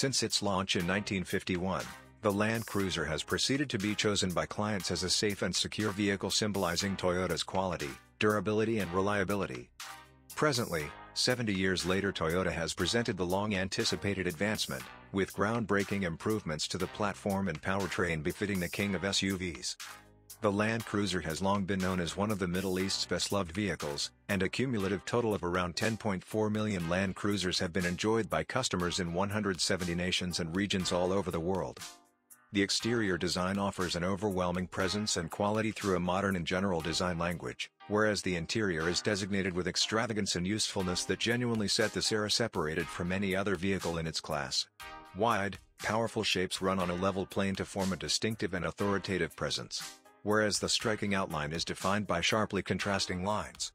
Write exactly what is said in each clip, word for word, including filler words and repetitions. Since its launch in nineteen fifty-one, the Land Cruiser has proceeded to be chosen by clients as a safe and secure vehicle symbolizing Toyota's quality, durability and reliability. Presently, seventy years later, Toyota has presented the long-anticipated advancement, with groundbreaking improvements to the platform and powertrain befitting the king of S U Vs. The Land Cruiser has long been known as one of the Middle East's best-loved vehicles, and a cumulative total of around ten point four million Land Cruisers have been enjoyed by customers in one hundred seventy nations and regions all over the world. The exterior design offers an overwhelming presence and quality through a modern and general design language, whereas the interior is designated with extravagance and usefulness that genuinely set this era separated from any other vehicle in its class. Wide, powerful shapes run on a level plane to form a distinctive and authoritative presence, whereas the striking outline is defined by sharply contrasting lines.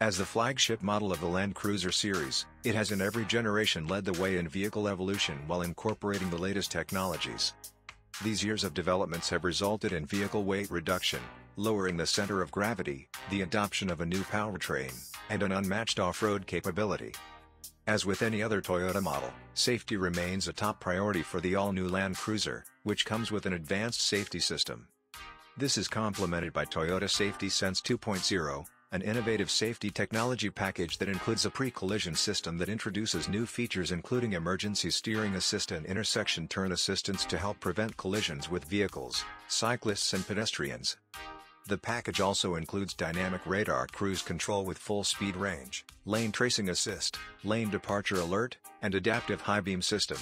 As the flagship model of the Land Cruiser series, it has in every generation led the way in vehicle evolution while incorporating the latest technologies. These years of developments have resulted in vehicle weight reduction, lowering the center of gravity, the adoption of a new powertrain, and an unmatched off-road capability. As with any other Toyota model, safety remains a top priority for the all-new Land Cruiser, which comes with an advanced safety system. This is complemented by Toyota Safety Sense two point oh, an innovative safety technology package that includes a pre-collision system that introduces new features including emergency steering assist and intersection turn assistance to help prevent collisions with vehicles, cyclists and pedestrians. The package also includes dynamic radar cruise control with full speed range, lane tracing assist, lane departure alert, and adaptive high beam system.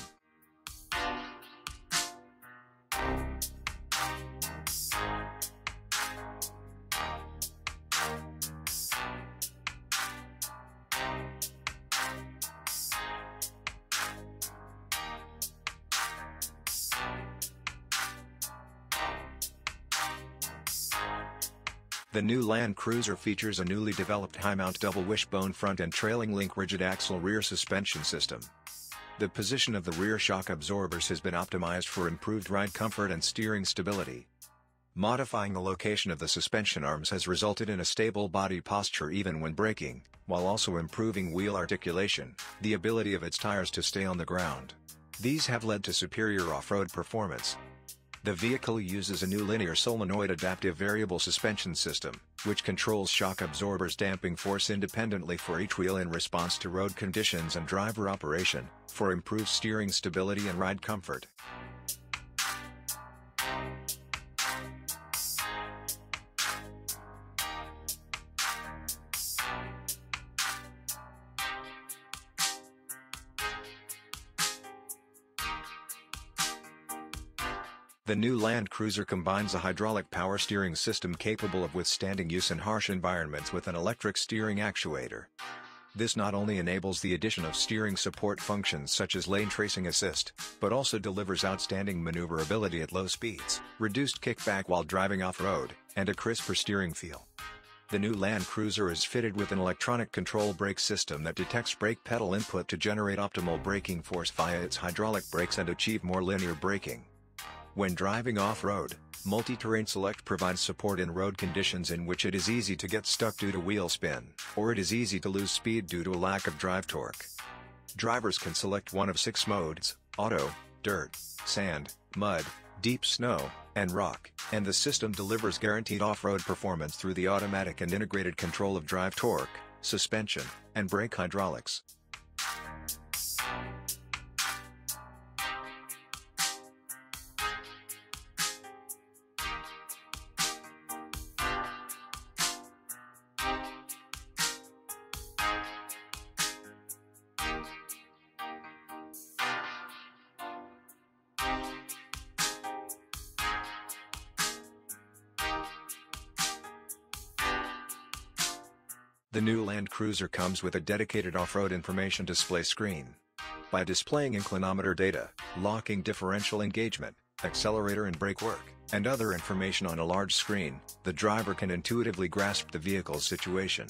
The new Land Cruiser features a newly developed high-mount double wishbone front and trailing link rigid axle rear suspension system. The position of the rear shock absorbers has been optimized for improved ride comfort and steering stability. Modifying the location of the suspension arms has resulted in a stable body posture even when braking, while also improving wheel articulation, the ability of its tires to stay on the ground. These have led to superior off-road performance. The vehicle uses a new linear solenoid adaptive variable suspension system, which controls shock absorbers' damping force independently for each wheel in response to road conditions and driver operation, for improved steering stability and ride comfort. The new Land Cruiser combines a hydraulic power steering system capable of withstanding use in harsh environments with an electric steering actuator. This not only enables the addition of steering support functions such as lane tracing assist, but also delivers outstanding maneuverability at low speeds, reduced kickback while driving off-road, and a crisper steering feel. The new Land Cruiser is fitted with an electronic control brake system that detects brake pedal input to generate optimal braking force via its hydraulic brakes and achieve more linear braking. When driving off-road, Multi-Terrain Select provides support in road conditions in which it is easy to get stuck due to wheel spin, or it is easy to lose speed due to a lack of drive torque. Drivers can select one of six modes: auto, dirt, sand, mud, deep snow, and rock, and the system delivers guaranteed off-road performance through the automatic and integrated control of drive torque, suspension, and brake hydraulics. The new Land Cruiser comes with a dedicated off-road information display screen. By displaying inclinometer data, locking differential engagement, accelerator and brake work, and other information on a large screen, the driver can intuitively grasp the vehicle's situation.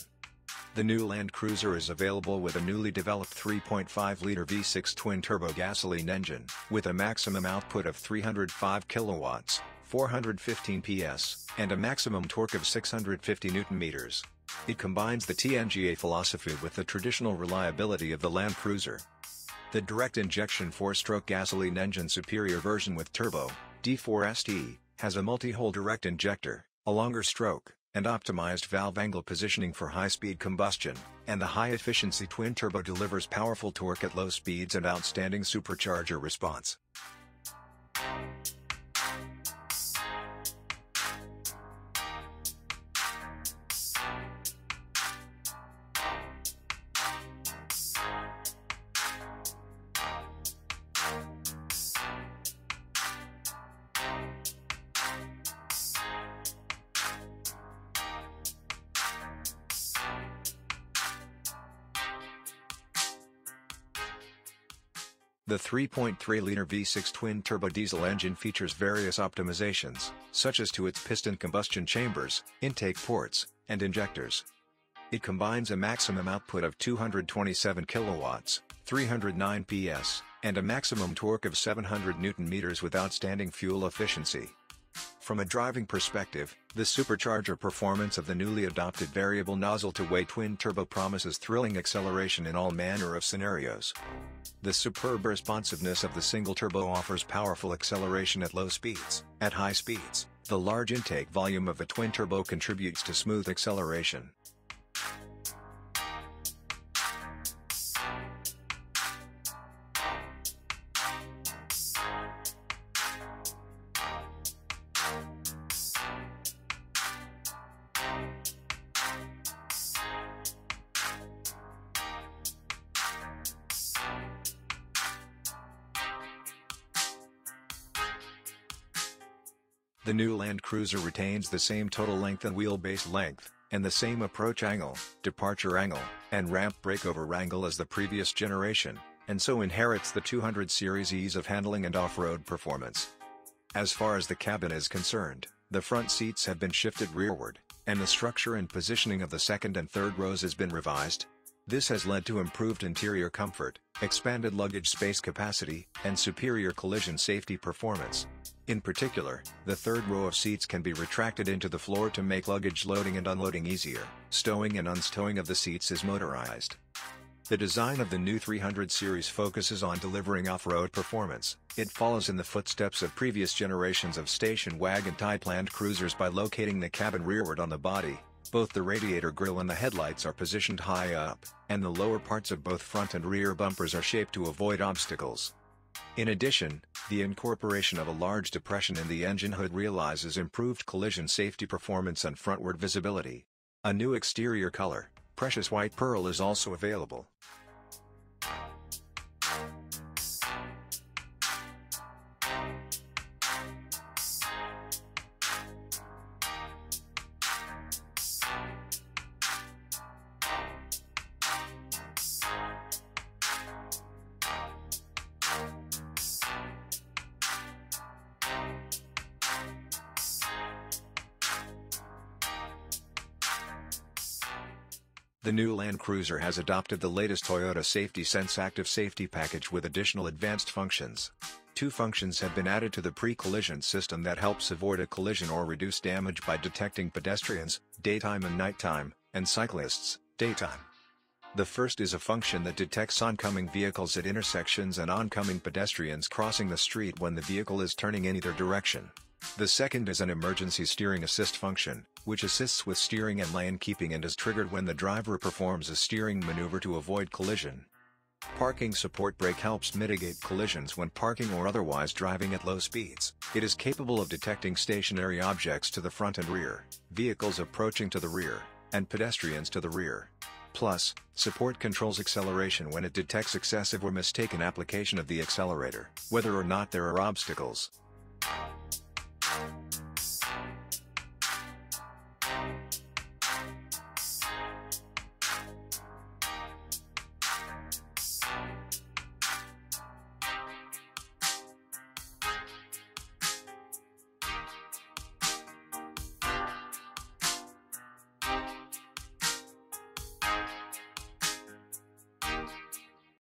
The new Land Cruiser is available with a newly developed three point five liter V six twin-turbo gasoline engine, with a maximum output of three hundred five kilowatts, four hundred fifteen P S, and a maximum torque of six hundred fifty newton meters. It combines the T N G A philosophy with the traditional reliability of the Land Cruiser. The direct injection four-stroke gasoline engine superior version with turbo, D four S T, has a multi-hole direct injector, a longer stroke, and optimized valve angle positioning for high-speed combustion, and the high-efficiency twin-turbo delivers powerful torque at low speeds and outstanding supercharger response. The three point three liter V six twin-turbo diesel engine features various optimizations, such as to its piston combustion chambers, intake ports, and injectors. It combines a maximum output of two hundred twenty-seven kilowatts, three hundred nine P S, and a maximum torque of seven hundred newton meters with outstanding fuel efficiency. From a driving perspective, the supercharger performance of the newly adopted variable nozzle-to-weight twin-turbo promises thrilling acceleration in all manner of scenarios. The superb responsiveness of the single turbo offers powerful acceleration at low speeds. At high speeds, the large intake volume of a twin turbo contributes to smooth acceleration. The new Land Cruiser retains the same total length and wheelbase length, and the same approach angle, departure angle, and ramp breakover angle as the previous generation, and so inherits the two hundred series ease of handling and off-road performance. As far as the cabin is concerned, the front seats have been shifted rearward, and the structure and positioning of the second and third rows has been revised. This has led to improved interior comfort, expanded luggage space capacity, and superior collision safety performance. In particular, the third row of seats can be retracted into the floor to make luggage loading and unloading easier. Stowing and unstowing of the seats is motorized. The design of the new three hundred series focuses on delivering off-road performance. It follows in the footsteps of previous generations of station wagon-type Land Cruisers by locating the cabin rearward on the body. Both the radiator grille and the headlights are positioned high up, and the lower parts of both front and rear bumpers are shaped to avoid obstacles. In addition, the incorporation of a large depression in the engine hood realizes improved collision safety performance and frontward visibility. A new exterior color, Precious White Pearl, is also available. The new Land Cruiser has adopted the latest Toyota Safety Sense active safety package with additional advanced functions. Two functions have been added to the pre-collision system that helps avoid a collision or reduce damage by detecting pedestrians, daytime and nighttime, and cyclists, daytime. The first is a function that detects oncoming vehicles at intersections and oncoming pedestrians crossing the street when the vehicle is turning in either direction. The second is an emergency steering assist function, which assists with steering and lane keeping and is triggered when the driver performs a steering maneuver to avoid collision. Parking support brake helps mitigate collisions when parking or otherwise driving at low speeds. It is capable of detecting stationary objects to the front and rear, vehicles approaching to the rear, and pedestrians to the rear. Plus, support controls acceleration when it detects excessive or mistaken application of the accelerator, whether or not there are obstacles.